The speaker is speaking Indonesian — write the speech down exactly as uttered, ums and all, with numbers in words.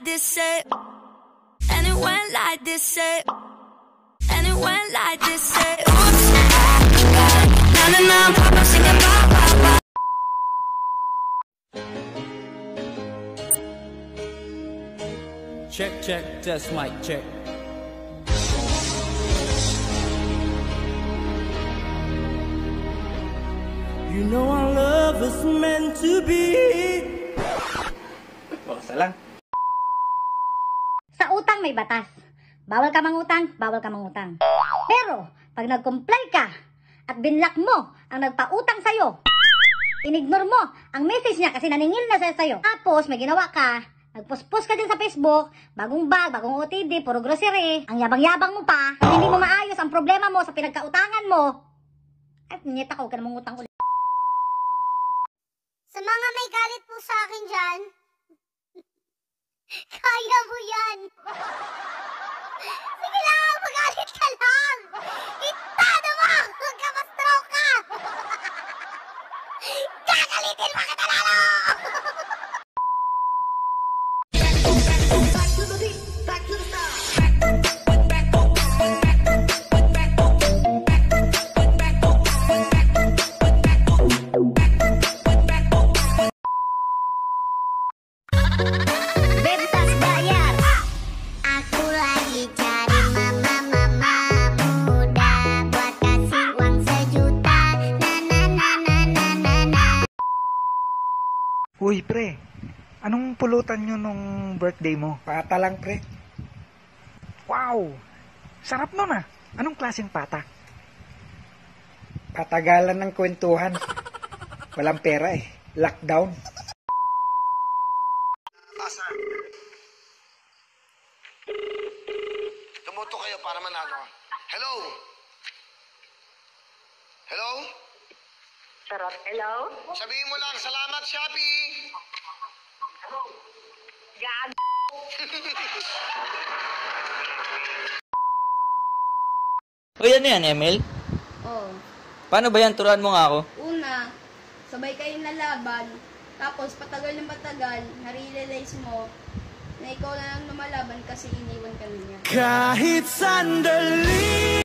like this, eh? And it went like this, eh? And it went like this, eh? Oops, ah, ah, na na na, I'm singing bye bye bye. Check, check, test mic, check. You know our love is meant to be. Oh, salah. Sa utang may batas. Bawal ka mangutang, bawal ka mangutang. Pero, pag nag-comply ka at binlock mo ang nagpautang sa'yo, inignore mo ang message niya kasi naningil na sa'yo. Tapos, may ginawa ka, nagpost-post ka din sa Facebook, bagong bag, bagong O T D, puro grocery. Ang yabang-yabang mo pa, at hindi mo maayos ang problema mo sa pinagkautangan mo. At niyeta ka, huwag ka na mangutang ulit. Sa mga may galit po sa akin dyan, kaya mo yan. Sige lang, magalit ka lang. Itado mo, huwag ka mastroka. Gagalitin mo kita lalo. Back to the beat, back to the star. Uy, pre, anong pulutan nyo nung birthday mo? Pata lang, pre. Wow! Sarap nun ah! Anong klaseng pata? Patagalan ng kwentuhan. Walang pera eh. Lockdown. Asar. Tumuto kayo para manalo. Hello? Hello? Sarap. Hello? Sabihin mo lang, salamat, Shopee! Gag... O yan yan, Emil? Oo. Paano ba yan? Turuan mo nga ako. Una, sabay kayong lalaban. Tapos, patagal ng patagal, na-realize mo na ikaw na lang lumalaban kasi iniwan ka niya. Kahit sandali!